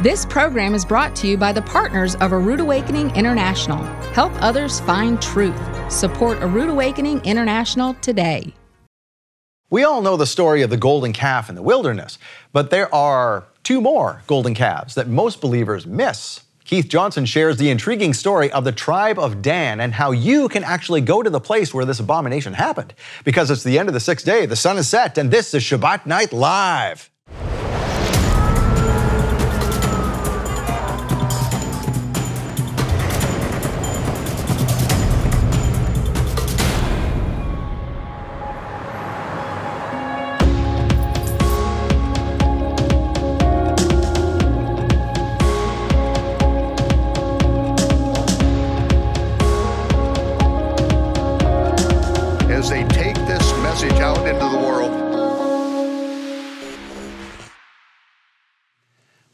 This program is brought to you by the partners of A Rood Awakening International. Help others find truth. Support A Rood Awakening International today. We all know the story of the golden calf in the wilderness, but there are two more golden calves that most believers miss. Keith Johnson shares the intriguing story of the tribe of Dan and how you can actually go to the place where this abomination happened. Because it's the end of the sixth day, the sun is set, and this is Shabbat Night Live.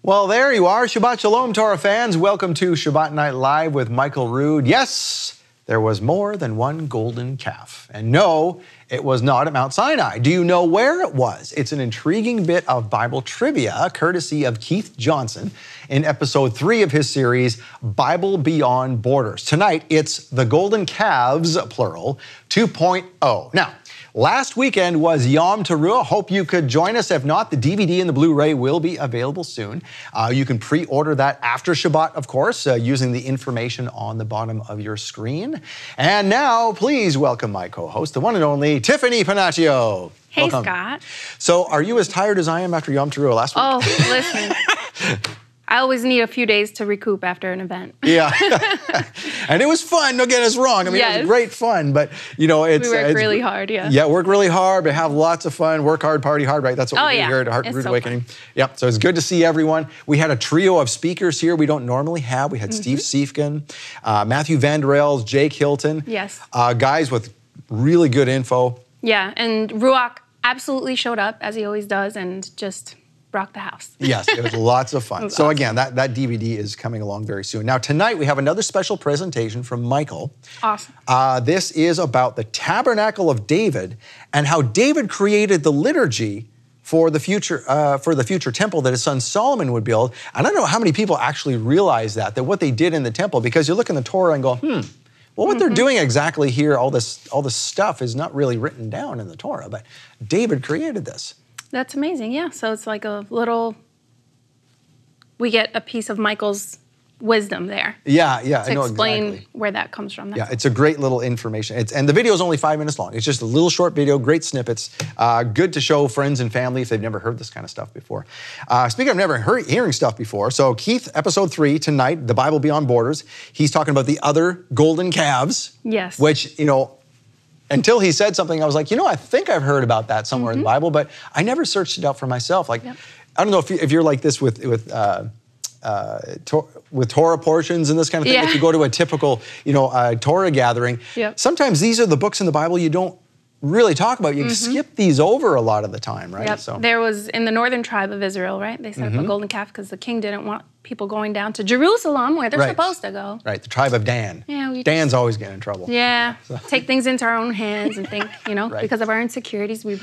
Well, there you are. Shabbat Shalom, Torah fans. Welcome to Shabbat Night Live with Michael Rood. Yes, there was more than one golden calf. And no, it was not at Mount Sinai. Do you know where it was? It's an intriguing bit of Bible trivia, courtesy of Keith Johnson in episode 3 of his series, Bible Beyond Borders. Tonight, it's the Golden Calves, plural, 2.0. Now, last weekend was Yom Teruah. Hope you could join us. If not, the DVD and the Blu-ray will be available soon. You can pre-order that after Shabbat, of course, using the information on the bottom of your screen. And now, please welcome my co-host, the one and only Tiffany Panaccio. Hey, welcome. Scott. So, are you as tired as I am after Yom Teruah last week? Oh, listen. I always need a few days to recoup after an event. Yeah, and it was fun, don't get us wrong. I mean, yes. It was great fun, but you know, we work really hard, yeah. Yeah, work really hard, but have lots of fun. Work hard, party hard, right? That's what we do here at Rood Awakening. Fun. Yep, so it's good to see everyone. We had a trio of speakers here we don't normally have. We had Steve Siefkin, Matthew Vanderels, Jake Hilton. Yes. Guys with really good info. Yeah, and Ruach absolutely showed up, as he always does, and just rock the house. Yes, it was lots of fun. So again, that DVD is coming along very soon. Now tonight we have another special presentation from Michael. Awesome. This is about the Tabernacle of David and how David created the liturgy for the future temple that his son Solomon would build. And I don't know how many people actually realize that what they did in the temple, because you look in the Torah and go, well, what they're doing exactly here, all this stuff is not really written down in the Torah, but David created this. That's amazing, yeah. So it's like a little, we get a piece of Michael's wisdom there. Yeah, yeah, I know exactly. To explain where that comes from. Yeah, it's a great little information. And the video is only 5 minutes long. It's just a little short video, great snippets. Good to show friends and family if they've never heard this kind of stuff before. Speaking of never hearing stuff before, so Keith, episode 3 tonight, The Bible Beyond Borders, he's talking about the other golden calves. Yes. Which, you know, until he said something, I was like, you know, I think I've heard about that somewhere in the Bible, but I never searched it out for myself. Like, I don't know if you're like this with Torah portions and this kind of thing. Yeah. If you go to a typical, you know, Torah gathering, sometimes these are the books in the Bible you don't really talk about. You skip these over a lot of the time, right? Yep. So there was, in the northern tribe of Israel, right? They set up a golden calf because the king didn't want people going down to Jerusalem where they're supposed to go. Right, the tribe of Dan. Yeah, Dan's always getting in trouble. Yeah, so. Take things into our own hands and think, you know, because of our insecurities, we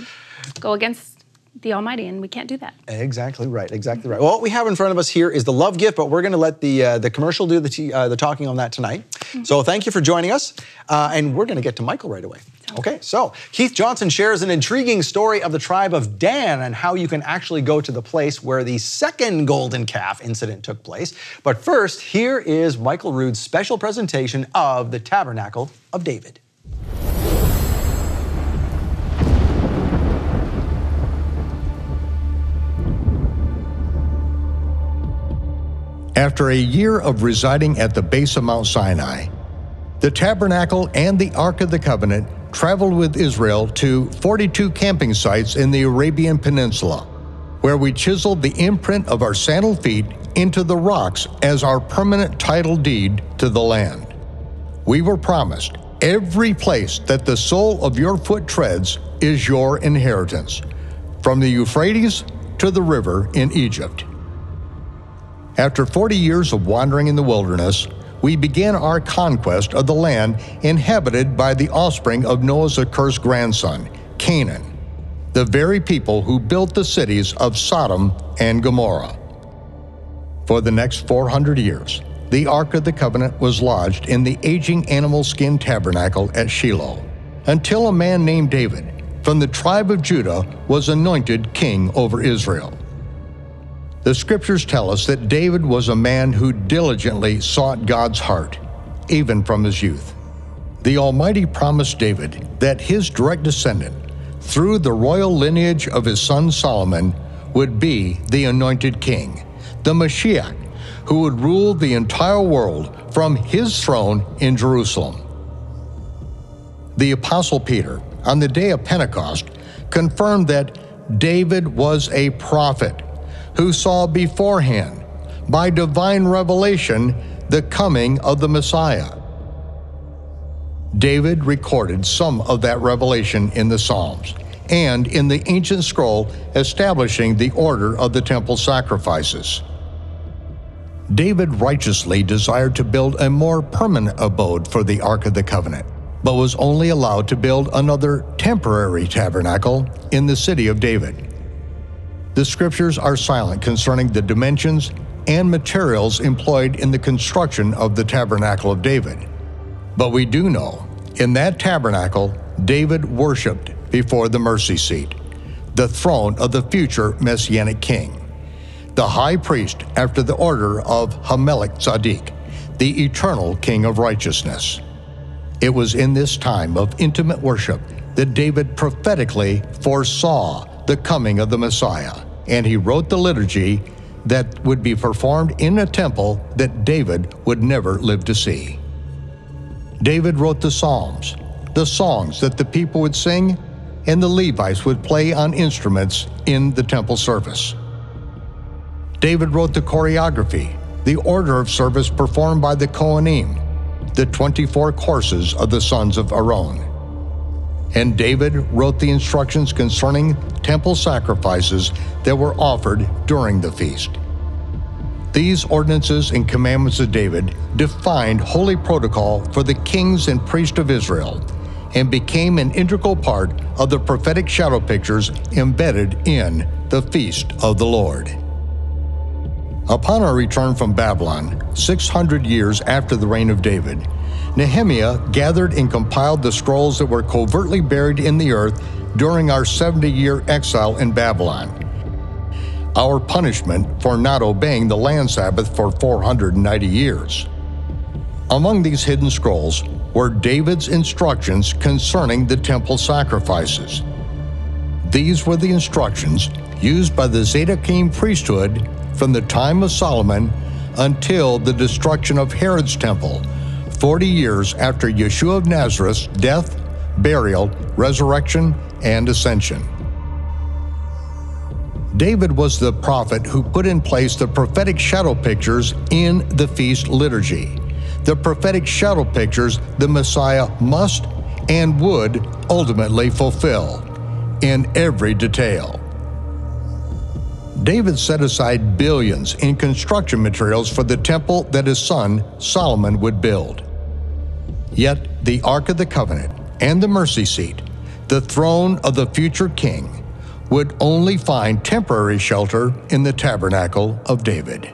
go against the Almighty, and we can't do that. Exactly right, exactly right. Well, what we have in front of us here is the love gift, but we're going to let the commercial do the talking on that tonight. So thank you for joining us, and we're going to get to Michael right away. Okay, so Keith Johnson shares an intriguing story of the tribe of Dan and how you can actually go to the place where the second golden calf incident took place. But first, here is Michael Rood's special presentation of the Tabernacle of David. After a year of residing at the base of Mount Sinai, the tabernacle and the Ark of the Covenant traveled with Israel to 42 camping sites in the Arabian Peninsula, where we chiseled the imprint of our sandal feet into the rocks as our permanent title deed to the land. We were promised, every place that the sole of your foot treads is your inheritance, from the Euphrates to the river in Egypt. After 40 years of wandering in the wilderness, we began our conquest of the land inhabited by the offspring of Noah's accursed grandson, Canaan, the very people who built the cities of Sodom and Gomorrah. For the next 400 years, the Ark of the Covenant was lodged in the aging animal skin tabernacle at Shiloh, until a man named David, from the tribe of Judah, was anointed king over Israel. The scriptures tell us that David was a man who diligently sought God's heart, even from his youth. The Almighty promised David that his direct descendant, through the royal lineage of his son Solomon, would be the anointed king, the Mashiach, who would rule the entire world from his throne in Jerusalem. The Apostle Peter, on the day of Pentecost, confirmed that David was a prophet who saw beforehand, by divine revelation, the coming of the Messiah. David recorded some of that revelation in the Psalms and in the ancient scroll establishing the order of the temple sacrifices. David righteously desired to build a more permanent abode for the Ark of the Covenant, but was only allowed to build another temporary tabernacle in the city of David. The scriptures are silent concerning the dimensions and materials employed in the construction of the tabernacle of David. But we do know, in that tabernacle, David worshiped before the mercy seat, the throne of the future Messianic king, the high priest after the order of Hamelech Tzedek, the eternal king of righteousness. It was in this time of intimate worship that David prophetically foresaw the coming of the Messiah, and he wrote the liturgy that would be performed in a temple that David would never live to see. David wrote the Psalms, the songs that the people would sing, and the Levites would play on instruments in the temple service. David wrote the choreography, the order of service performed by the Kohanim, the 24 courses of the sons of Aaron. And David wrote the instructions concerning temple sacrifices that were offered during the feast. These ordinances and commandments of David defined holy protocol for the kings and priests of Israel and became an integral part of the prophetic shadow pictures embedded in the Feast of the Lord. Upon our return from Babylon, 600 years after the reign of David, Nehemiah gathered and compiled the scrolls that were covertly buried in the earth during our 70-year exile in Babylon. Our punishment for not obeying the land Sabbath for 490 years. Among these hidden scrolls were David's instructions concerning the temple sacrifices. These were the instructions used by the Zadokine priesthood from the time of Solomon until the destruction of Herod's temple, 40 years after Yeshua of Nazareth's death, burial, resurrection, and ascension. David was the prophet who put in place the prophetic shadow pictures in the feast liturgy. The prophetic shadow pictures the Messiah must and would ultimately fulfill in every detail. David set aside billions in construction materials for the temple that his son Solomon would build. Yet the Ark of the Covenant and the mercy seat, the throne of the future king, would only find temporary shelter in the tabernacle of David.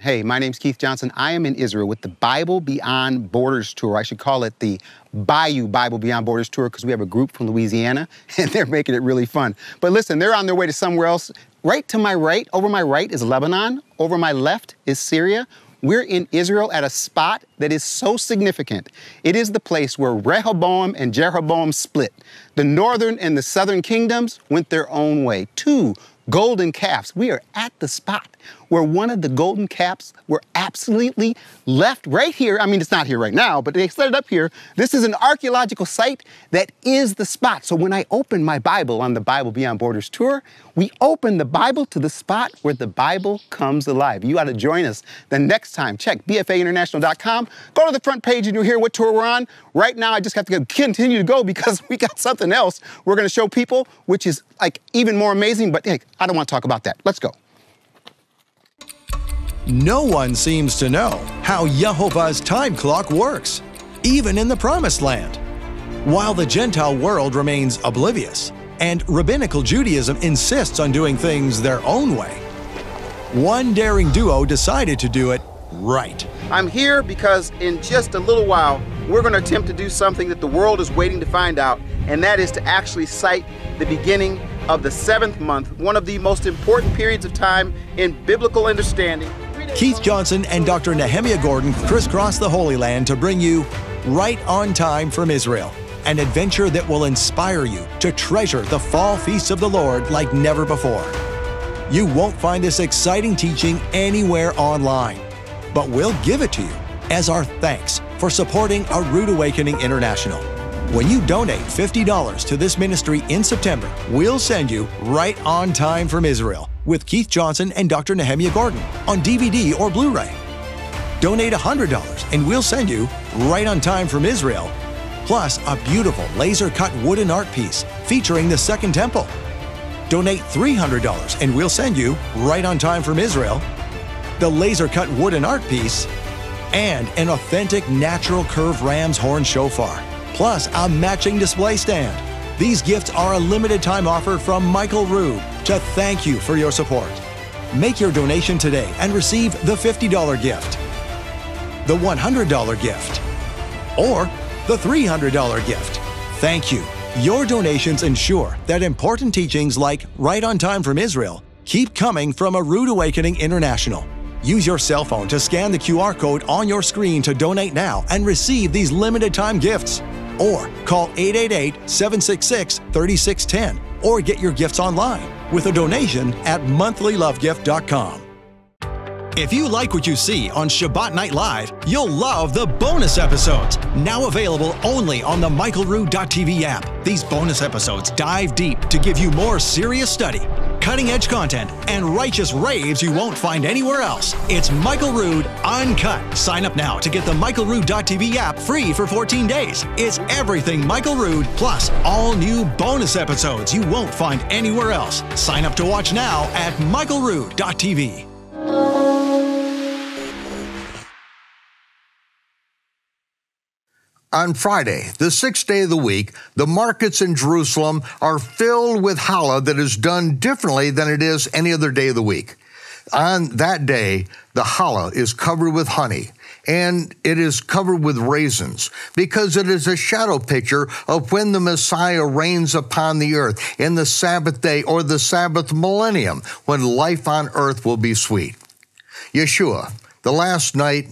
Hey, my name's Keith Johnson. I am in Israel with the Bible Beyond Borders Tour. I should call it the Bayou Bible Beyond Borders Tour because we have a group from Louisiana and they're making it really fun. But listen, they're on their way to somewhere else. Right to my right, over my right is Lebanon. Over my left is Syria. We're in Israel at a spot that is so significant. It is the place where Rehoboam and Jeroboam split. The northern and the southern kingdoms went their own way. Two golden calves. We are at the spot where one of the golden calves were absolutely left right here. I mean, it's not here right now, but they set it up here. This is an archaeological site that is the spot. So when I open my Bible on the Bible Beyond Borders tour, we open the Bible to the spot where the Bible comes alive. You ought to join us the next time. Check bfainternational.com. Go to the front page and you'll hear what tour we're on. Right now, I just have to continue to go because we got something else we're going to show people, which is like even more amazing, but hey, I don't want to talk about that. Let's go. No one seems to know how Yehovah's time clock works, even in the Promised Land. While the Gentile world remains oblivious, and Rabbinical Judaism insists on doing things their own way, one daring duo decided to do it right. I'm here because in just a little while, we're going to attempt to do something that the world is waiting to find out, and that is to actually cite the beginning of the seventh month, one of the most important periods of time in biblical understanding. Keith Johnson and Dr. Nehemiah Gordon crisscross the Holy Land to bring you Right on Time from Israel, an adventure that will inspire you to treasure the fall feasts of the Lord like never before. You won't find this exciting teaching anywhere online, but we'll give it to you as our thanks for supporting A Rood Awakening International. When you donate $50 to this ministry in September, we'll send you Right on Time from Israel with Keith Johnson and Dr. Nehemiah Gordon on DVD or Blu-ray. Donate $100 and we'll send you Right on Time from Israel, plus a beautiful laser-cut wooden art piece featuring the Second Temple. Donate $300 and we'll send you Right on Time from Israel, the laser-cut wooden art piece, and an authentic natural curve ram's horn shofar, plus a matching display stand. These gifts are a limited time offer from Michael Rood to thank you for your support. Make your donation today and receive the $50 gift, the $100 gift, or the $300 gift. Thank you. Your donations ensure that important teachings like Right on Time from Israel keep coming from A Rood Awakening International. Use your cell phone to scan the QR code on your screen to donate now and receive these limited time gifts. Or call 888-766-3610 or get your gifts online with a donation at monthlylovegift.com. If you like what you see on Shabbat Night Live, you'll love the bonus episodes, now available only on the michaelrood.tv app. These bonus episodes dive deep to give you more serious study, cutting-edge content, and righteous raves you won't find anywhere else. It's Michael Rood Uncut. Sign up now to get the michaelrood.tv app free for 14 days. It's everything Michael Rood, plus all new bonus episodes you won't find anywhere else. Sign up to watch now at michaelrood.tv. On Friday, the sixth day of the week, the markets in Jerusalem are filled with challah that is done differently than it is any other day of the week. On that day, the challah is covered with honey, and it is covered with raisins, because it is a shadow picture of when the Messiah reigns upon the earth in the Sabbath day or the Sabbath millennium, when life on earth will be sweet. Yeshua, the last night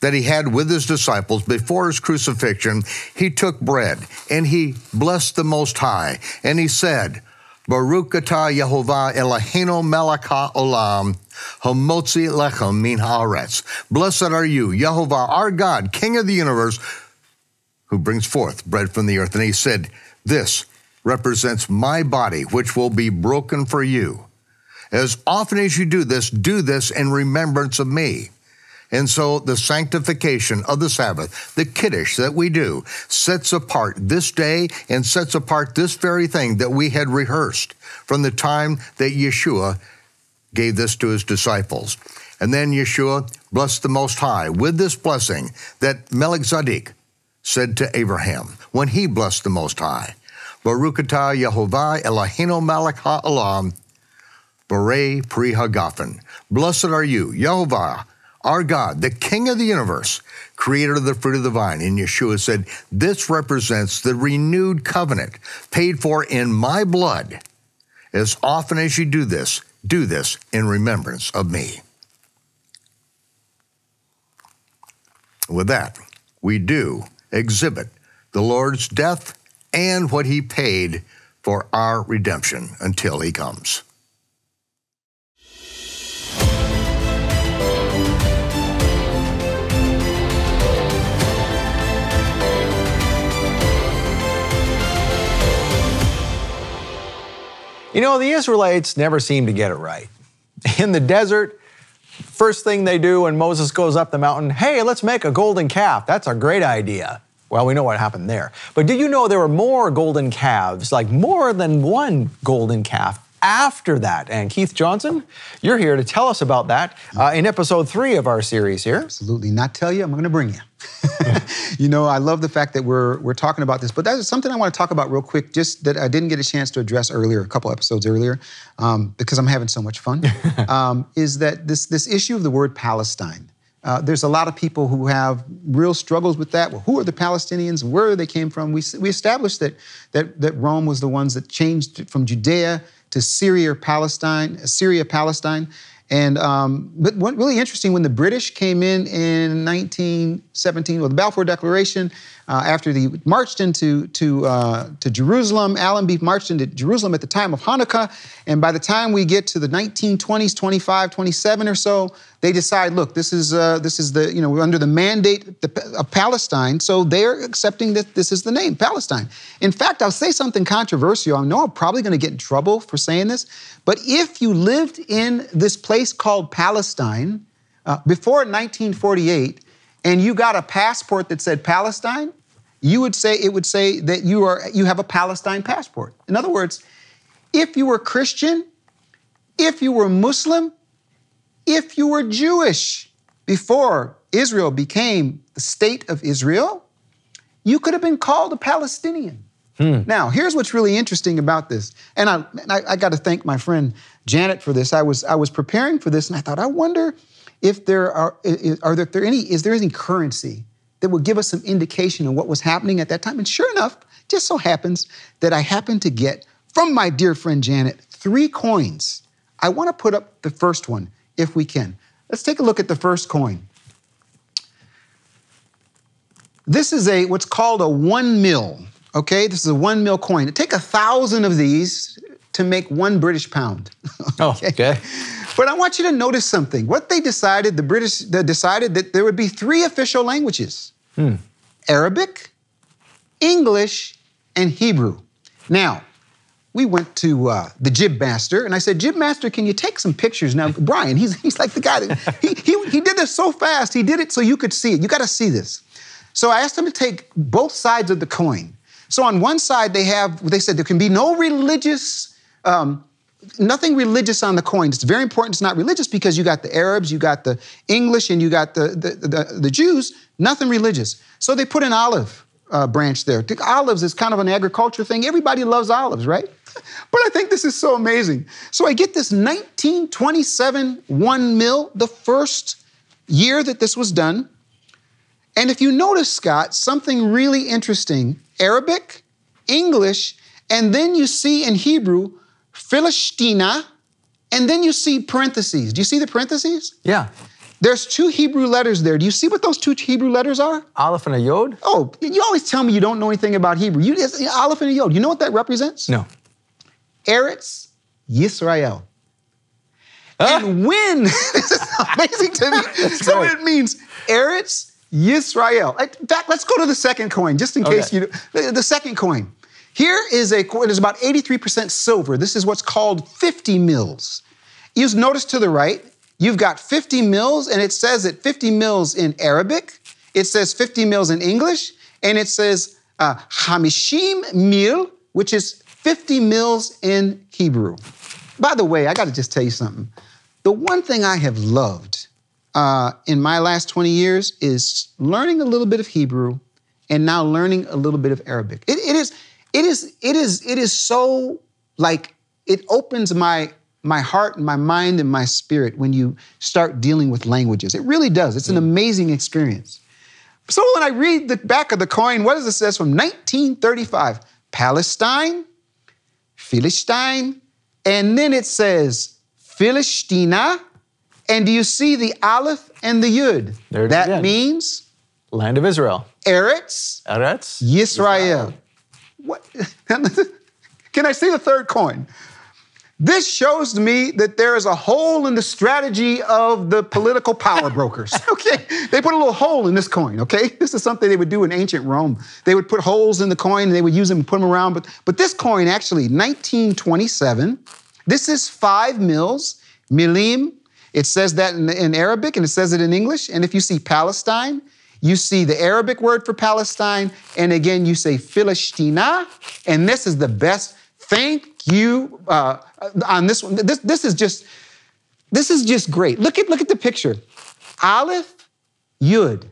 that he had with his disciples before his crucifixion, he took bread and he blessed the Most High. And he said, Baruch atah Yehovah Eloheinu melech haolam, hamotzi lechem min haaretz. Blessed are you, Yehovah, our God, King of the universe, who brings forth bread from the earth. And he said, this represents my body, which will be broken for you. As often as you do this in remembrance of me. And so the sanctification of the Sabbath, the Kiddush that we do, sets apart this day and sets apart this very thing that we had rehearsed from the time that Yeshua gave this to his disciples. And then Yeshua blessed the Most High with this blessing that Melchizedek said to Abraham when he blessed the Most High. Baruch atah Yehovah Eloheinu melech haolam, borei pri hagafen. Blessed are you, Yehovah, our God, the King of the universe, creator of the fruit of the vine. And Yeshua said, this represents the renewed covenant paid for in my blood. As often as you do this in remembrance of me. With that, we do exhibit the Lord's death and what he paid for our redemption until he comes. You know, the Israelites never seem to get it right. In the desert, first thing they do when Moses goes up the mountain, hey, let's make a golden calf. That's a great idea. Well, we know what happened there. But did you know there were more golden calves, like more than one golden calf after that. And Keith Johnson, you're here to tell us about that in episode 3 of our series here. Absolutely. Not tell you, I'm going to bring you. You know, I love the fact that we're talking about this, but that's something I want to talk about real quick, just that I didn't get a chance to address earlier, a couple episodes earlier, because I'm having so much fun, is that this issue of the word Palestine. There's a lot of people who have real struggles with that. Well, who are the Palestinians? Where they came from? We established that Rome was the ones that changed it from Judea to Syria, Palestine. And, but what really interesting, when the British came in 1917, with the Balfour Declaration, after they marched into Jerusalem, Allenby marched into Jerusalem at the time of Hanukkah, and by the time we get to the 1920s, 25, 27 or so, they decide, look, this is the, you know, we're under the mandate of Palestine, so they're accepting that this is the name, Palestine. In fact, I'll say something controversial. I know I'm probably going to get in trouble for saying this, but if you lived in this place called Palestine before 1948, and you got a passport that said Palestine, it would say that you have a Palestine passport. In other words, if you were Christian, if you were Muslim, if you were Jewish, before Israel became the state of Israel, you could have been called a Palestinian. Hmm. Now, here's what's really interesting about this, and I got to thank my friend Janet for this. I was preparing for this, and I thought, I wonder if is there any currency that would give us some indication of what was happening at that time? And sure enough, just so happens that I happened to get from my dear friend Janet 3 coins. I want to put up the first one if we can. Let's take a look at the first coin. This is what's called a 1 mil. Okay, this is a 1 mil coin. It'd take 1,000 of these to make 1 British pound. Okay. But I want you to notice something. What they decided, the British decided that there would be 3 official languages. Hmm. Arabic, English, and Hebrew. Now, we went to the jib master, and I said, "Jib master, can you take some pictures?" Now, Brian, he's like the guy that, he did this so fast. He did it so you could see it. You gotta see this. So I asked him to take both sides of the coin. So on one side, they said there can be no religious, nothing religious on the coin. It's very important it's not religious, because you got the Arabs, you got the English, and you got the Jews, nothing religious. So they put an olive branch there. Olives is kind of an agriculture thing. Everybody loves olives, right? But I think this is so amazing. So I get this 1927 1 mil, the first year that this was done. And if you notice, Scott, something really interesting, Arabic, English, and then you see in Hebrew, Philistina, and then you see parentheses. Do you see the parentheses? Yeah. There's 2 Hebrew letters there. Do you see what those 2 Hebrew letters are? Aleph and a Yod. Oh, you always tell me you don't know anything about Hebrew. Aleph and a Yod, you know what that represents? No. Eretz Yisrael. Huh? And when, this is amazing to me, so it means Eretz Yisrael. In fact, let's go to the second coin, just in case you know. The second coin. Here is a coin, it's about 83% silver. This is what's called 50 mils. You notice to the right, you've got 50 mils, and it says that 50 mils in Arabic, it says 50 mils in English, and it says Hamishim mil, which is 50 mils in Hebrew. By the way, I got to just tell you something. The one thing I have loved in my last 20 years is learning a little bit of Hebrew and now learning a little bit of Arabic. It is so, like, it opens my heart and my mind and my spirit when you start dealing with languages. It really does. It's an amazing experience. So when I read the back of the coin, what does it say from 1935? Palestine, Philistine, and then it says Philistina. And do you see the Aleph and the Yud? That means? Land of Israel. Eretz Yisrael. What? Can I see the third coin? This shows me that there is a hole in the strategy of the political power brokers, okay? They put a little hole in this coin, okay? This is something they would do in ancient Rome. They would put holes in the coin, and they would use them and put them around. But this coin, actually, 1927, this is 5 mils, milim. It says that in Arabic, and it says it in English. And if you see Palestine, you see the Arabic word for Palestine. And again, you say Philistina. And this is the best. Thank you on this one. This is just great. Look at the picture. Aleph, Yud,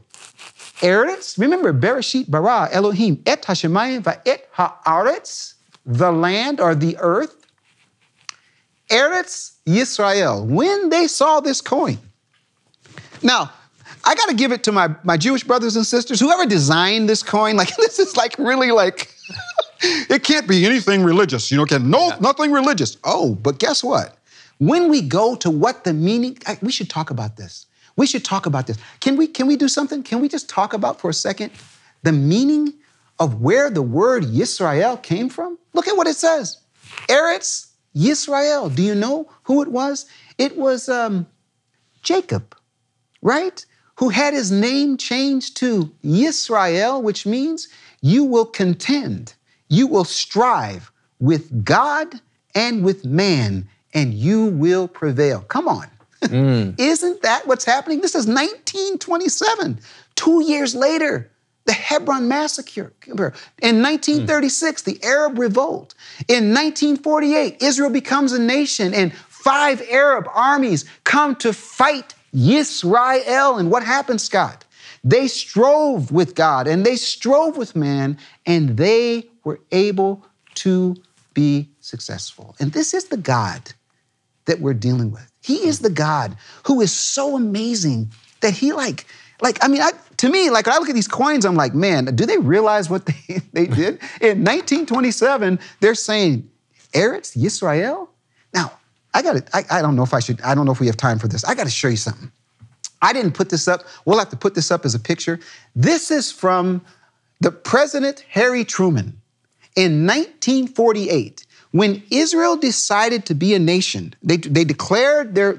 Eretz. Remember, Bereshit, bara, Elohim, et hashemayim, va'et ha'aretz, the land or the earth. Eretz Yisrael, when they saw this coin. Now, I got to give it to my Jewish brothers and sisters, whoever designed this coin, like this is like really like, it can't be anything religious, you know, nothing religious. Oh, but guess what? When we go to what the meaning, we should talk about this. We should talk about this. Can we do something? Can we just talk about for a second the meaning of where the word Yisrael came from? Look at what it says. Eretz Yisrael. Do you know who it was? It was Jacob, right? Who had his name changed to Yisrael, which means you will contend, you will strive with God and with man, and you will prevail. Come on. Isn't that what's happening? This is 1927, 2 years later. The Hebron Massacre. In 1936, the Arab Revolt. In 1948, Israel becomes a nation and 5 Arab armies come to fight Yisrael. And what happened, Scott? They strove with God and they strove with man and they were able to be successful. And this is the God that we're dealing with. He is the God who is so amazing that he to me, like when I look at these coins, I'm like, man, do they realize what they did? In 1927, they're saying, Eretz Yisrael? Now, I don't know if we have time for this. I gotta show you something. I didn't put this up. We'll have to put this up as a picture. This is from the President Harry Truman in 1948. When Israel decided to be a nation, they declared their,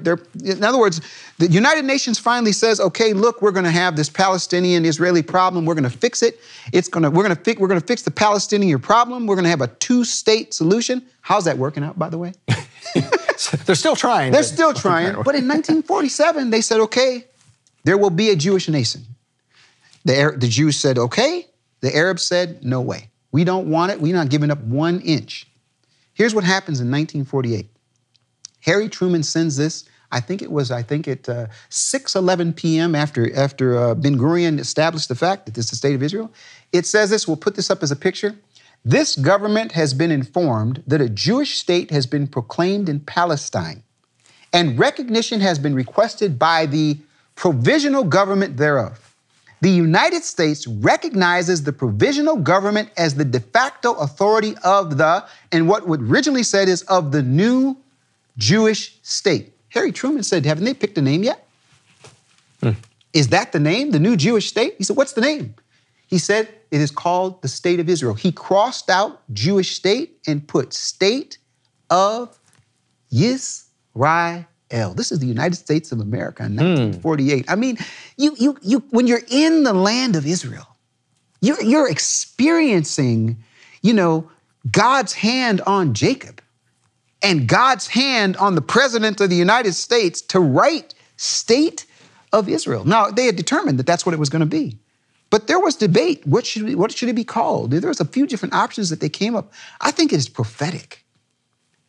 in other words, the United Nations finally says, okay, look, we're gonna have this Palestinian-Israeli problem, we're gonna fix it. We're gonna fix the Palestinian problem, we're gonna have a 2-state solution. How's that working out, by the way? They're still trying. They're still trying, but in 1947, they said, okay, there will be a Jewish nation. The Jews said, okay. The Arabs said, no way. We don't want it, we're not giving up 1 inch. Here's what happens in 1948. Harry Truman sends this, I think at 6:11 p.m. after Ben-Gurion established the fact that this is the state of Israel. It says this, we'll put this up as a picture. This government has been informed that a Jewish state has been proclaimed in Palestine and recognition has been requested by the provisional government thereof. The United States recognizes the provisional government as the de facto authority of the, and what was originally said is of the new Jewish state. Harry Truman said, haven't they picked a name yet? Is that the name, the new Jewish state? He said, what's the name? He said, it is called the State of Israel. He crossed out Jewish state and put State of Yisrael. This is the United States of America in 1948. I mean, you when you're in the land of Israel, you're experiencing, you know, God's hand on Jacob and God's hand on the President of the United States to write State of Israel. Now, they had determined that that's what it was going to be. But there was debate. What should it be called? There was a few different options that they came up. I think it's prophetic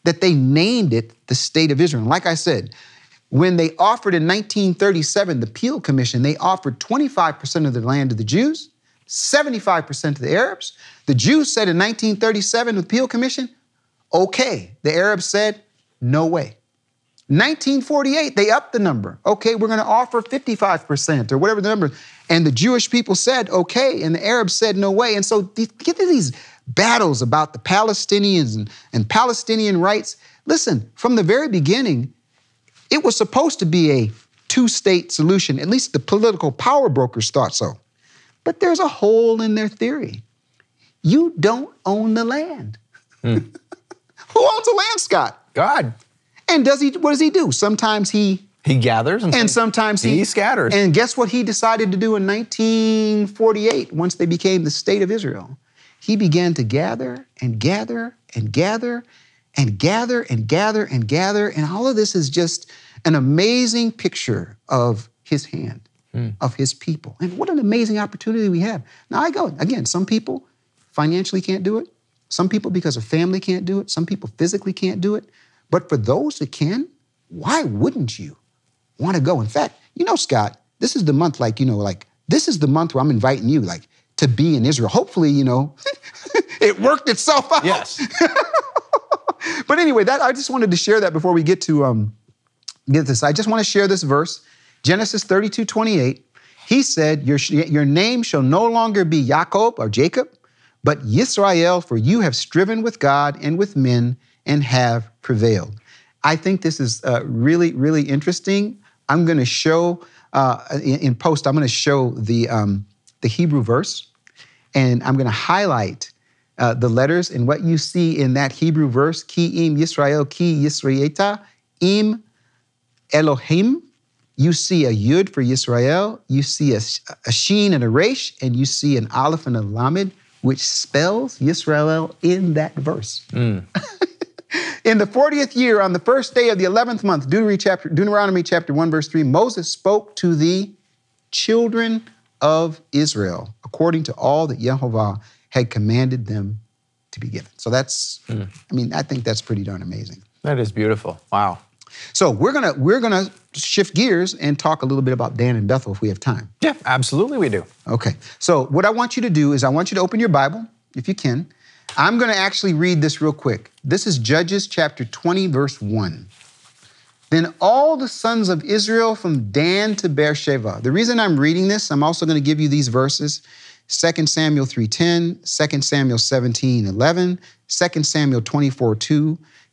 that they named it the State of Israel. And like I said, when they offered in 1937, the Peel Commission, they offered 25% of the land to the Jews, 75% to the Arabs. The Jews said in 1937, the Peel Commission, okay. The Arabs said, no way. 1948, they upped the number. Okay, we're gonna offer 55% or whatever the number is. And the Jewish people said, okay, and the Arabs said, no way. And so get to these battles about the Palestinians and Palestinian rights. Listen, from the very beginning, it was supposed to be a 2-state solution. At least the political power brokers thought so. But there's a hole in their theory. You don't own the land. Who owns the land, Scott? God. And what does he do? Sometimes he gathers and sometimes he scatters. And guess what he decided to do in 1948 once they became the State of Israel? He began to gather and gather and gather and gather and gather and gather. And all of this is just an amazing picture of his hand, of his people. And what an amazing opportunity we have. Now I go, again, some people financially can't do it. Some people, because of family, can't do it. Some people physically can't do it. But for those that can, why wouldn't you want to go? In fact, you know, Scott, this is the month, like, you know, like, this is the month where I'm inviting you, like, to be in Israel. Hopefully, you know, it worked itself out. Yes. But anyway, that I just wanted to share that before we get this. I just want to share this verse, Genesis 32:28. He said, your name shall no longer be Yaakov or Jacob, but Yisrael, for you have striven with God and with men and have prevailed. I think this is really, really interesting. I'm going to show, in post, I'm going to show the Hebrew verse, and I'm going to highlight the letters and what you see in that Hebrew verse, Ki im Yisrael, Ki Yisraeta, im Elohim. You see a Yud for Yisrael, you see a Sheen and a Resh, and you see an Aleph and a Lamed, which spells Yisrael in that verse. Mm. In the 40th year, on the first day of the 11th month, Deuteronomy chapter 1, verse 3, Moses spoke to the children of Israel, according to all that Yehovah had commanded them to be given. So that's, I mean, I think that's pretty darn amazing. That is beautiful. Wow. So we're gonna shift gears and talk a little bit about Dan and Bethel if we have time. Yeah, absolutely we do. Okay, so what I want you to do is I want you to open your Bible, if you can. I'm gonna actually read this real quick. This is Judges chapter 20, verse 1. Then all the sons of Israel from Dan to Beersheba. The reason I'm reading this, I'm also gonna give you these verses, 2 Samuel 3:10, 2 Samuel 17:11, 2 Samuel 24:2,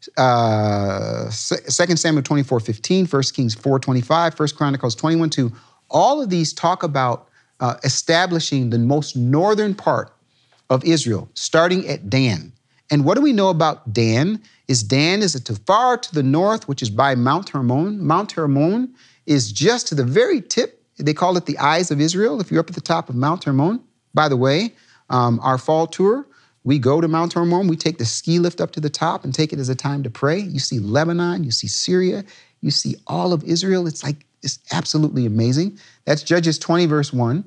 2 Samuel 24:15, 1 Kings 4:25, 1 Chronicles 21:2. All of these talk about establishing the most northern part of Israel, starting at Dan. And what do we know about Dan? Dan is far to the north, which is by Mount Hermon. Mount Hermon is just to the very tip. They call it the Eyes of Israel. If you're up at the top of Mount Hermon, by the way, our fall tour, we go to Mount Hermon, we take the ski lift up to the top and take it as a time to pray. You see Lebanon, you see Syria, you see all of Israel. It's like, it's absolutely amazing. That's Judges 20, verse 1.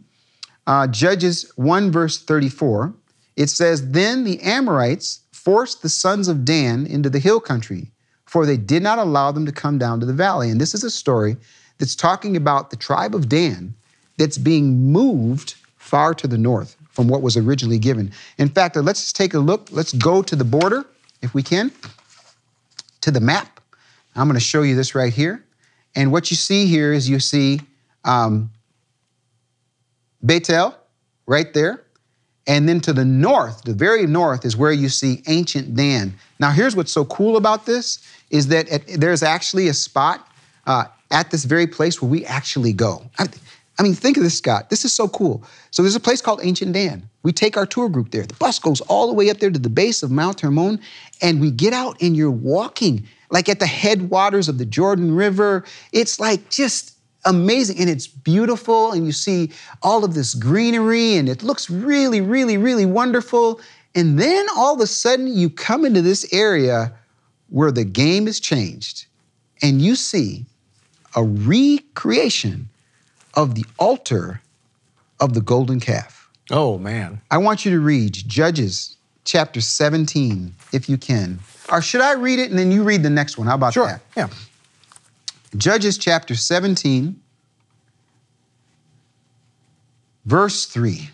Judges 1, verse 34. It says, then the Amorites forced the sons of Dan into the hill country, for they did not allow them to come down to the valley. And this is a story that's talking about the tribe of Dan that's being moved far to the north from what was originally given. In fact, let's just take a look. Let's go to the border, if we can, to the map. I'm gonna show you this right here. And what you see here is you see Bethel right there. And then to the north, the very north, is where you see ancient Dan. Now, here's what's so cool about this, is that there's actually a spot at this very place where we actually go. I mean, think of this, Scott. This is so cool. So there's a place called Ancient Dan. We take our tour group there. The bus goes all the way up there to the base of Mount Hermon, and we get out and you're walking like at the headwaters of the Jordan River. It's like just amazing, and it's beautiful, and you see all of this greenery, and it looks really, really, really wonderful. And then all of a sudden you come into this area where the game has changed, and you see a recreation of the altar of the golden calf. Oh, man. I want you to read Judges chapter 17, if you can. Or should I read it and then you read the next one? How about that? Sure, yeah. Judges chapter 17, verse 3.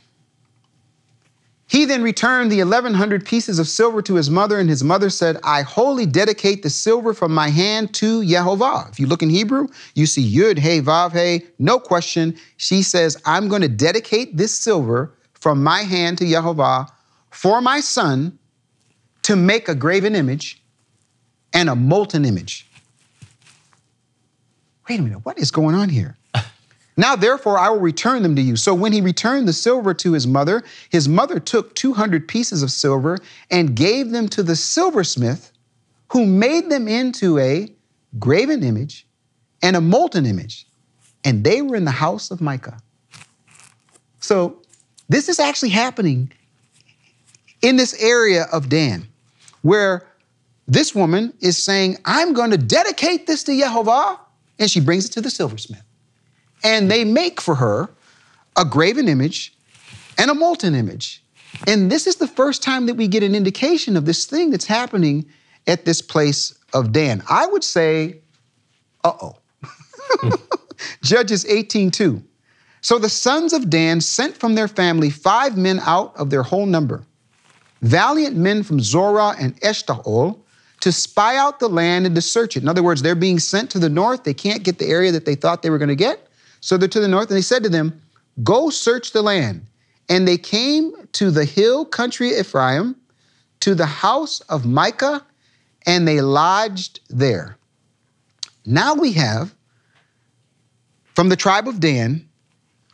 He then returned the 1,100 pieces of silver to his mother, and his mother said, I wholly dedicate the silver from my hand to Yehovah. If you look in Hebrew, you see Yud, Hey, Vav, Hey, no question. She says, I'm going to dedicate this silver from my hand to Yehovah for my son to make a graven image and a molten image. Wait a minute, what is going on here? Now, therefore, I will return them to you. So when he returned the silver to his mother took 200 pieces of silver and gave them to the silversmith, who made them into a graven image and a molten image. And they were in the house of Micah. So this is actually happening in this area of Dan, where this woman is saying, I'm going to dedicate this to Yehovah. And she brings it to the silversmith. And they make for her a graven image and a molten image. And this is the first time that we get an indication of this thing that's happening at this place of Dan. I would say, Judges 18:2. So the sons of Dan sent from their family 5 men out of their whole number, valiant men from Zorah and Eshtaol, to spy out the land and to search it. In other words, they're being sent to the north. They can't get the area that they thought they were going to get. So they're to the north, and they said to them, go search the land. And they came to the hill country of Ephraim, to the house of Micah, and they lodged there. Now we have, from the tribe of Dan,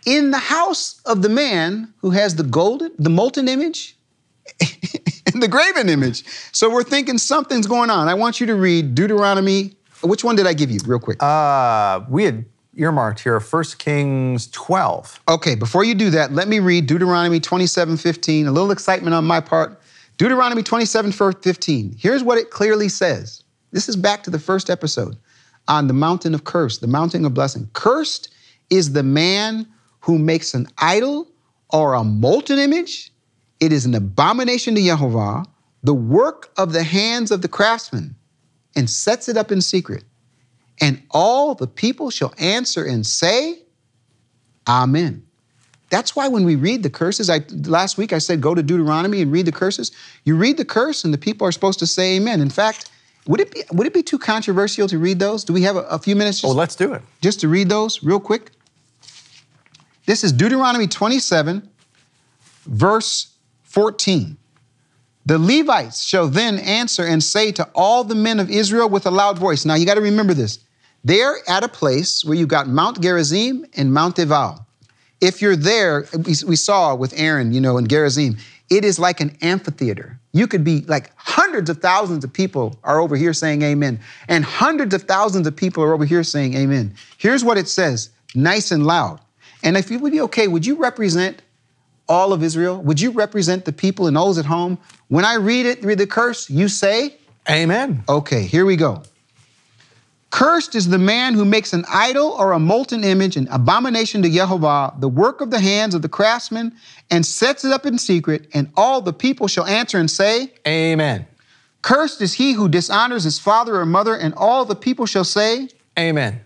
in the house of the man who has the molten image and the graven image. So we're thinking something's going on. I want you to read Deuteronomy. Which one did I give you real quick? We had earmarked here, 1 Kings 12. Okay, before you do that, let me read Deuteronomy 27:15. A little excitement on my part. Deuteronomy 27:15. Here's what it clearly says. This is back to the first episode on the mountain of curse, the mountain of blessing. Cursed is the man who makes an idol or a molten image. It is an abomination to Yehovah, the work of the hands of the craftsman, and sets it up in secret. And all the people shall answer and say, Amen. That's why when we read the curses, last week I said go to Deuteronomy and read the curses. You read the curse and the people are supposed to say Amen. In fact, would it be too controversial to read those? Do we have a few minutes? Let's do it. Just to read those real quick. This is Deuteronomy 27, verse 14. The Levites shall then answer and say to all the men of Israel with a loud voice. Now, you got to remember this. They're at a place where you've got Mount Gerizim and Mount Ebal. If you're there, we saw with Aaron, in Gerizim, it is like an amphitheater. You could be like hundreds of thousands of people are over here saying Amen. And hundreds of thousands of people are over here saying Amen. Here's what it says, nice and loud. And if you would be okay, would you represent all of Israel? Would you represent the people and those at home? When I read the curse, you say? Amen. Okay, here we go. Cursed is the man who makes an idol or a molten image, an abomination to Yehovah, the work of the hands of the craftsman, and sets it up in secret, and all the people shall answer and say? Amen. Cursed is he who dishonors his father or mother, and all the people shall say? Amen.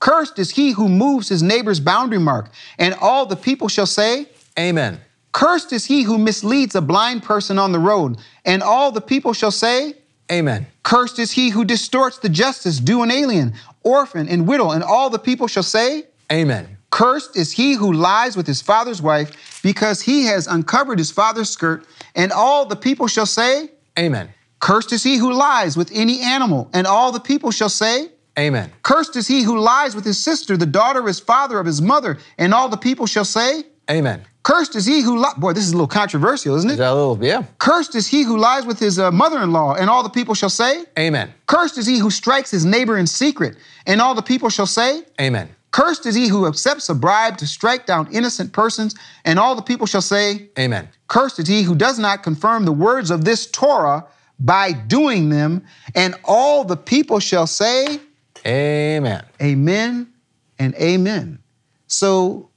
Cursed is he who moves his neighbor's boundary mark, and all the people shall say? Amen. Cursed is he who misleads a blind person on the road, and all the people shall say, Amen. Cursed is he who distorts the justice due an alien, orphan, and widow, and all the people shall say, Amen. Cursed is he who lies with his father's wife, because he has uncovered his father's skirt, and all the people shall say, Amen. Cursed is he who lies with any animal, and all the people shall say, Amen. Cursed is he who lies with his sister, the daughter of his father, of his mother, and all the people shall say, Amen. Cursed is he who lies. Boy, this is a little controversial, isn't it? Is a little, yeah. Cursed is he who lies with his mother-in-law, and all the people shall say? Amen. Cursed is he who strikes his neighbor in secret, and all the people shall say? Amen. Cursed is he who accepts a bribe to strike down innocent persons, and all the people shall say? Amen. Cursed is he who does not confirm the words of this Torah by doing them, and all the people shall say? Amen. Amen and amen. So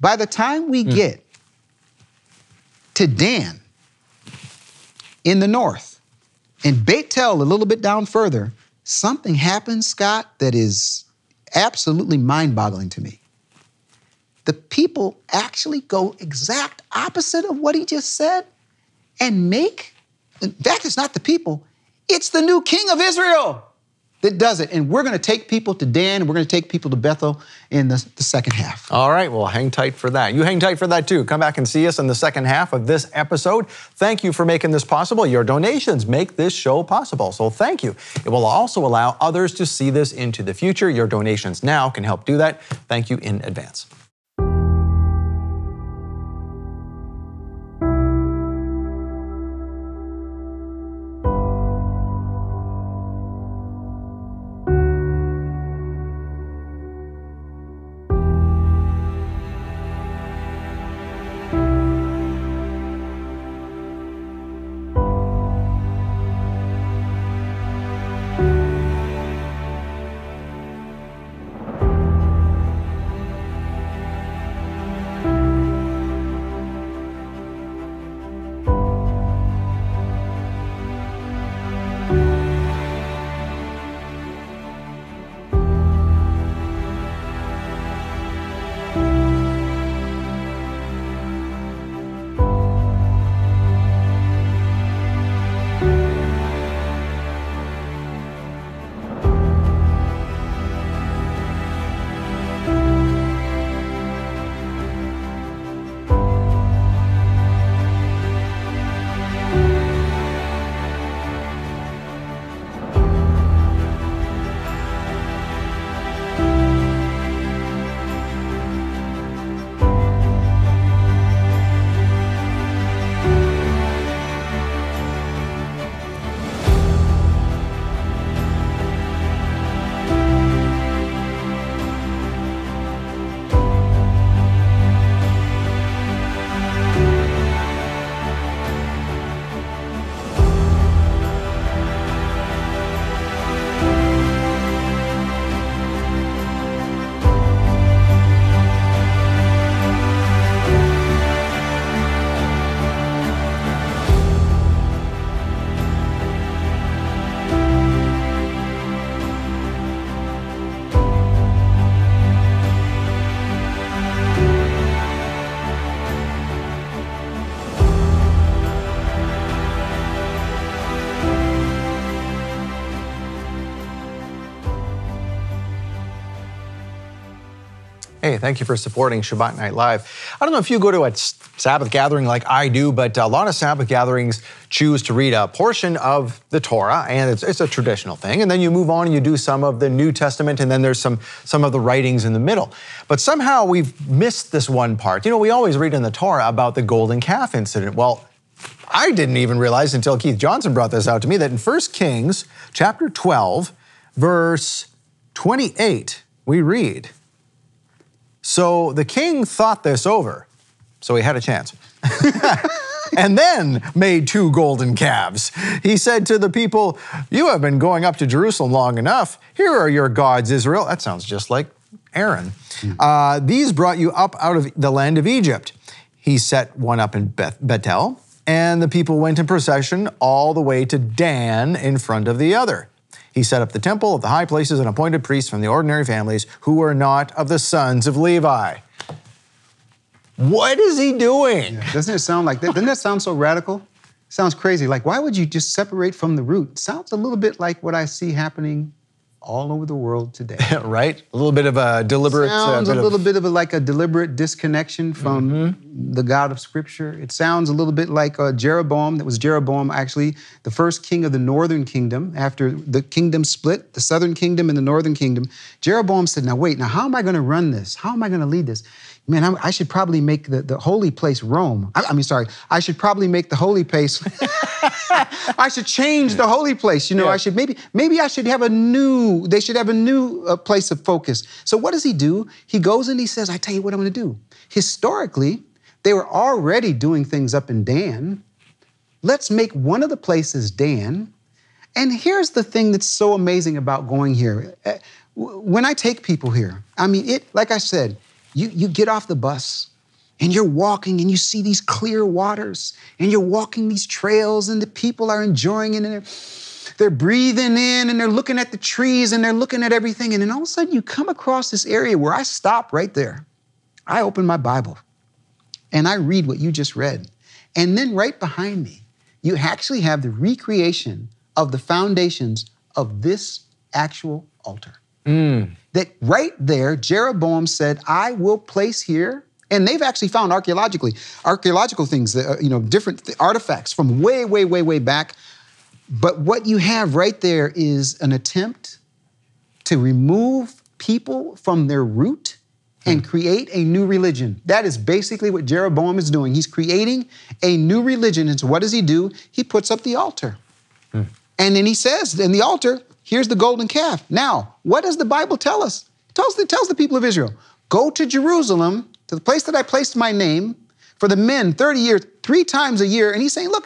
by the time we get to Dan in the north, and Beit Tel a little bit down further, something happens, Scott, that is absolutely mind-boggling to me. The people actually go exact opposite of what he just said and make, that is not the people, it's the new king of Israel that does it. And we're going to take people to Dan, and we're going to take people to Bethel in the second half. All right, well, hang tight for that. You hang tight for that, too. Come back and see us in the second half of this episode. Thank you for making this possible. Your donations make this show possible, so thank you. It will also allow others to see this into the future. Your donations now can help do that. Thank you in advance. Hey, thank you for supporting Shabbat Night Live. I don't know if you go to a Sabbath gathering like I do, but a lot of Sabbath gatherings choose to read a portion of the Torah, and it's a traditional thing, and then you move on and you do some of the New Testament, and then there's some of the writings in the middle. But somehow we've missed this one part. You know, we always read in the Torah about the golden calf incident. Well, I didn't even realize until Keith Johnson brought this out to me that in 1 Kings chapter 12, verse 28, we read, "So the king thought this over," so he had a chance, "and then made two golden calves. He said to the people, 'You have been going up to Jerusalem long enough. Here are your gods, Israel.'" That sounds just like Aaron. These brought you up out of the land of Egypt." He set one up in Bethel, and the people went in procession all the way to Dan in front of the other. He set up the temple of the high places and appointed priests from the ordinary families who were not of the sons of Levi. What is he doing? Yeah, doesn't it sound like that? Doesn't that sound so radical? It sounds crazy. Like, why would you just separate from the root? It sounds a little bit like what I see happening all over the world today. Right? A little bit of a deliberate... Sounds a little bit like a deliberate disconnection from the God of Scripture. It sounds a little bit like Jeroboam. That was Jeroboam, actually, the first king of the northern kingdom. After the kingdom split, the southern kingdom and the northern kingdom, Jeroboam said, now wait, now how am I going to run this? How am I going to lead this? Man, I should probably make the holy place Rome. I should probably make the holy place... I should change the holy place. You know, yeah. I should maybe I should have a new, they should have a new place of focus. So what does he do? He goes and he says, I tell you what I'm going to do. Historically, they were already doing things up in Dan. Let's make one of the places Dan. And here's the thing that's so amazing about going here. When I take people here, I mean, it, like I said, you get off the bus and you're walking and you see these clear waters and you're walking these trails and the people are enjoying it and they're breathing in and they're looking at the trees and they're looking at everything. And then all of a sudden you come across this area where I stop right there. I open my Bible and I read what you just read. And then right behind me, you actually have the recreation of the foundations of this actual altar. That right there, Jeroboam said, I will place here. And they've actually found archaeological things, you know, different artifacts from way, way, way, way back. But what you have right there is an attempt to remove people from their root and create a new religion. That is basically what Jeroboam is doing. He's creating a new religion. And so what does he do? He puts up the altar. And then he says, in the altar, here's the golden calf. Now, what does the Bible tell us? It tells the people of Israel, go to Jerusalem, to the place that I placed my name, for the men 30 years, 3 times a year. And he's saying, look,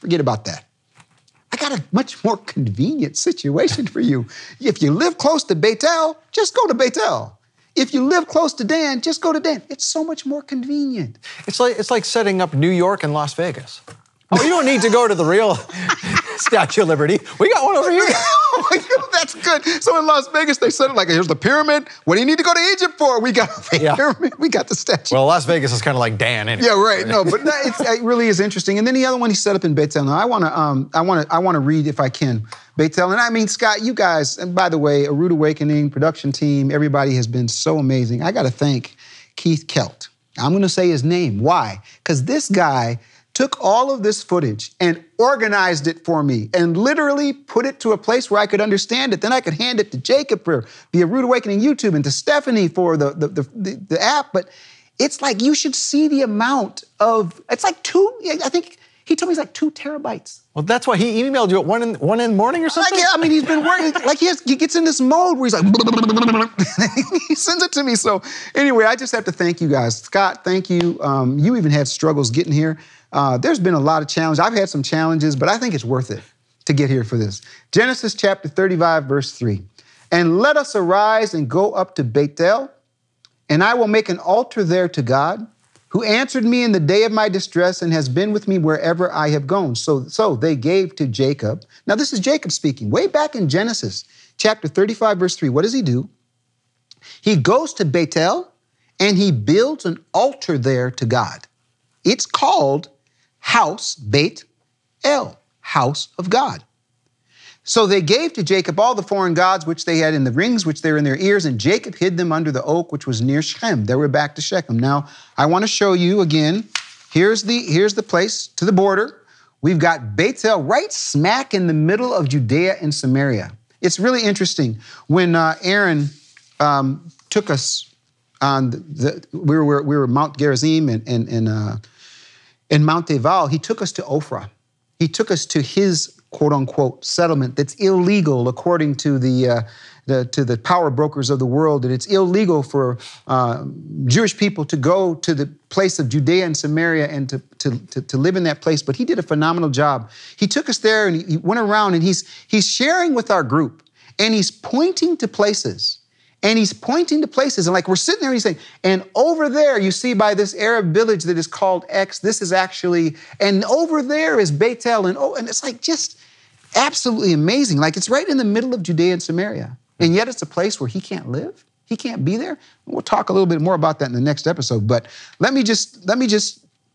forget about that. I got a much more convenient situation for you. If you live close to Bethel, just go to Bethel. If you live close to Dan, just go to Dan. It's so much more convenient. It's like setting up New York and Las Vegas. Oh, you don't need to go to the real Statue of Liberty. We got one over here. That's good. So in Las Vegas, they said it like, here's the pyramid. What do you need to go to Egypt for? We got the pyramid. We got the statue. Well, Las Vegas is kind of like Dan anyway. Yeah, right. No, but it really is interesting. And then the other one he set up in Bethel. Now, I want to read, if I can, Bethel. And I mean, Scott, you guys, and by the way, A Root Awakening production team, everybody has been so amazing. I got to thank Keith Kelt. I'm going to say his name. Why? Because this guy took all of this footage and organized it for me and literally put it to a place where I could understand it. Then I could hand it to Jacob for the Root Awakening YouTube and to Stephanie for the app. But it's like, you should see the amount of, it's like I think he told me it's like 2 terabytes. Well, that's why he emailed you at one in the morning or something? Like, I mean, he's been working, like he gets in this mode where he's like, he sends it to me. So anyway, I just have to thank you guys. Scott, thank you. You even had struggles getting here. There's been a lot of challenges. I've had some challenges, but I think it's worth it to get here for this. Genesis chapter 35, verse 3. And let us arise and go up to Bethel, and I will make an altar there to God, who answered me in the day of my distress and has been with me wherever I have gone. So they gave to Jacob. Now this is Jacob speaking. Way back in Genesis chapter 35, verse 3, what does he do? He goes to Bethel, and he builds an altar there to God. It's called House Beit El, House of God. So they gave to Jacob all the foreign gods which they had in the rings, which they were in their ears, and Jacob hid them under the oak which was near Shechem. They were back to Shechem. Now, I want to show you again, here's the place to the border. We've got Bethel right smack in the middle of Judea and Samaria. It's really interesting. When Aaron took us on, we were Mount Gerizim and Mount Ebal, he took us to Ophrah. He took us to his quote unquote settlement that's illegal according to the power brokers of the world, and it's illegal for Jewish people to go to the place of Judea and Samaria and to live in that place. But he did a phenomenal job. He took us there and he went around and he's sharing with our group and he's pointing to places. And he's pointing to places, and like we're sitting there, and he's saying, and over there you see by this Arab village that is called X, this is actually, and over there is Bethel, and oh, and it's like just absolutely amazing. Like it's right in the middle of Judea and Samaria, and yet it's a place where he can't live, he can't be there. We'll talk a little bit more about that in the next episode, but let me just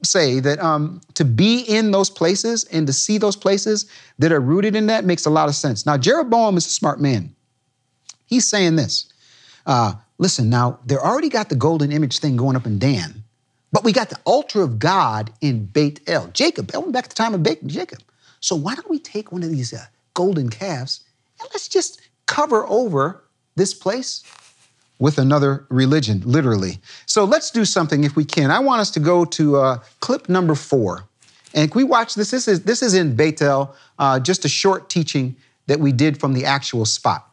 say that to be in those places and to see those places that are rooted in that makes a lot of sense. Now, Jeroboam is a smart man. He's saying this. Listen, now, they already got the golden image thing going up in Dan, but we got the altar of God in Beit El. Jacob, that went back to the time of Jacob. So why don't we take one of these golden calves and let's just cover over this place with another religion, literally. So let's do something if we can. I want us to go to clip number 4. And if we watch this, this is in Beit El, just a short teaching that we did from the actual spot.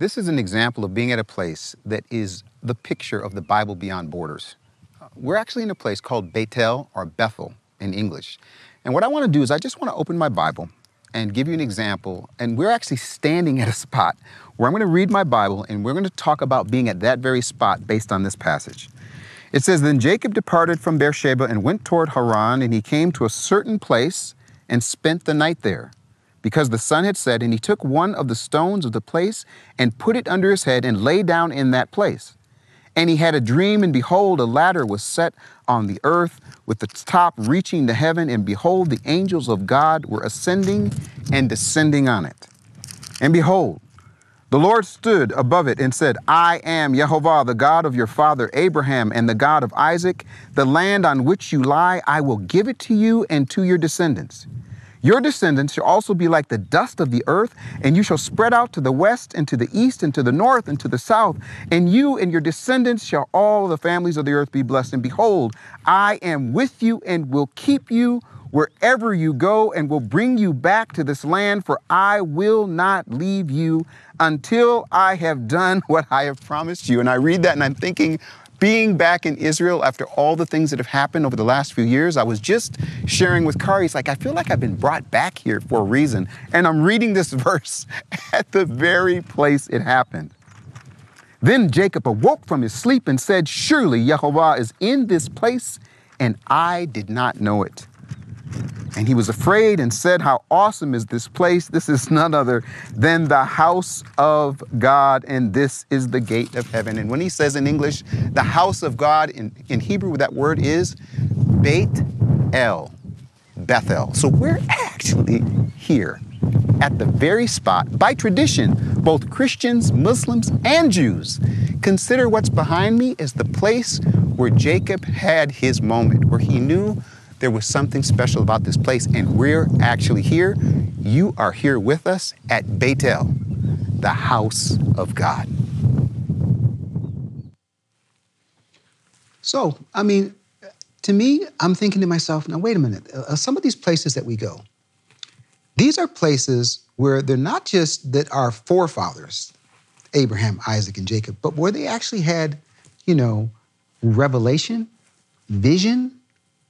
This is an example of being at a place that is the picture of the Bible beyond borders. We're actually in a place called Bethel, or Bethel in English. And what I want to do is I just want to open my Bible and give you an example. And we're actually standing at a spot where I'm going to read my Bible and we're going to talk about being at that very spot based on this passage. It says, then Jacob departed from Beersheba and went toward Haran, and he came to a certain place and spent the night there, because the sun had set, and he took one of the stones of the place and put it under his head and lay down in that place. And he had a dream, and behold, a ladder was set on the earth with the top reaching to heaven, and behold, the angels of God were ascending and descending on it. And behold, the Lord stood above it and said, I am Yehovah, the God of your father Abraham and the God of Isaac. The land on which you lie, I will give it to you and to your descendants. Your descendants shall also be like the dust of the earth, and you shall spread out to the west and to the east and to the north and to the south. And you and your descendants shall all the families of the earth be blessed. And behold, I am with you and will keep you wherever you go and will bring you back to this land, for I will not leave you until I have done what I have promised you. And I read that and I'm thinking, being back in Israel after all the things that have happened over the last few years, I was just sharing with Kari, it's like, I feel like I've been brought back here for a reason. And I'm reading this verse at the very place it happened. Then Jacob awoke from his sleep and said, surely Yehovah is in this place, and I did not know it. And he was afraid and said, how awesome is this place? This is none other than the house of God, and this is the gate of heaven. And when he says in English, the house of God, in Hebrew, that word is Beit El, Bethel. So we're actually here at the very spot, by tradition, both Christians, Muslims, and Jews consider what's behind me as the place where Jacob had his moment, where he knew there was something special about this place, and we're actually here. You are here with us at Beit El, the house of God. So, I mean, to me, I'm thinking to myself, now wait a minute, some of these places that we go, these are places where they're not just that our forefathers, Abraham, Isaac, and Jacob, but where they actually had, you know, revelation, vision,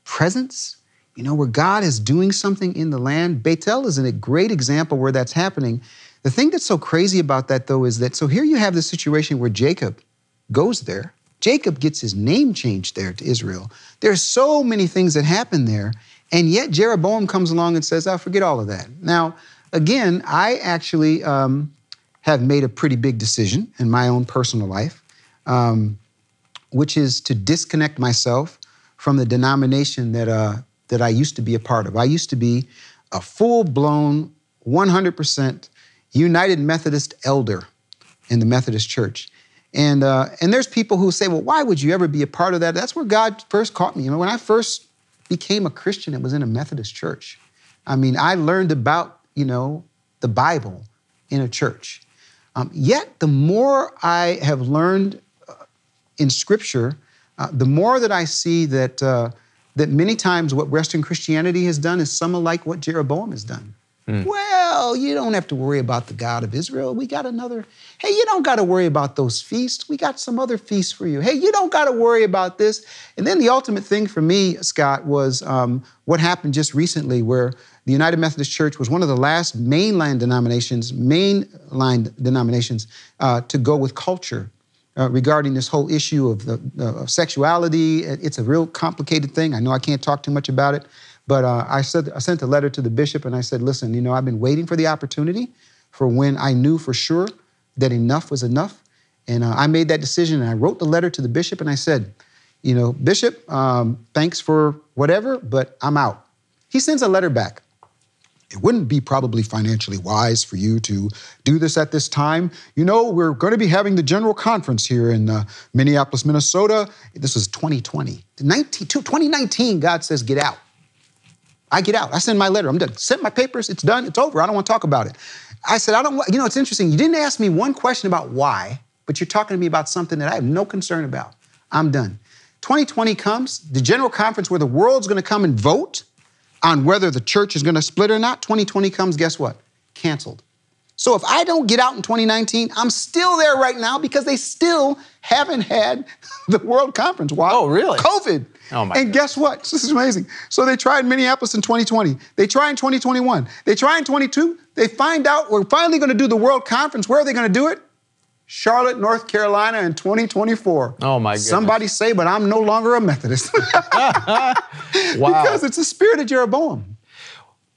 presence, you know, where God is doing something in the land. Bethel is a great example where that's happening. The thing that's so crazy about that, though, is that, so here you have this situation where Jacob goes there. Jacob gets his name changed there to Israel. There's so many things that happen there, and yet Jeroboam comes along and says, I'll forget all of that. Now, again, I actually have made a pretty big decision in my own personal life, which is to disconnect myself from the denomination that I used to be a part of. I used to be a full-blown 100% United Methodist elder in the Methodist Church. And there's people who say, well, why would you ever be a part of that? That's where God first caught me. You know, when I first became a Christian, it was in a Methodist church. I mean, I learned about, you know, the Bible in a church. Yet, the more I have learned in Scripture, the more that I see that that many times what Western Christianity has done is somewhat like what Jeroboam has done. Well, you don't have to worry about the God of Israel. We got another. Hey, you don't got to worry about those feasts. We got some other feasts for you. Hey, you don't got to worry about this. And then the ultimate thing for me, Scott, was what happened just recently where the United Methodist Church was one of the last mainline denominations to go with culture regarding this whole issue of, of sexuality. It's a real complicated thing. I know I can't talk too much about it. But I sent a letter to the bishop and I said, listen, you know, I've been waiting for the opportunity for when I knew for sure that enough was enough. And I made that decision and I wrote the letter to the bishop and I said, you know, Bishop, thanks for whatever, but I'm out. He sends a letter back. It wouldn't be probably financially wise for you to do this at this time. You know, we're going to be having the general conference here in Minneapolis, Minnesota. This is 2020. 2019, God says, get out. I get out. I send my letter. I'm done. Sent my papers. It's done. It's over. I don't want to talk about it. I said, I don't want, you know, it's interesting. You didn't ask me one question about why, but you're talking to me about something that I have no concern about. I'm done. 2020 comes, the general conference where the world's going to come and vote on whether the church is going to split or not. 2020 comes, guess what? Canceled. So if I don't get out in 2019, I'm still there right now because they still haven't had the World Conference. Wow. Oh, really? COVID. Oh, my God. Guess what? This is amazing. So they tried Minneapolis in 2020. They try in 2021. They try in 22. They find out we're finally going to do the World Conference. Where are they going to do it? Charlotte, North Carolina in 2024. Oh, my God. Somebody say, but I'm no longer a Methodist. Wow. Because it's the spirit of Jeroboam.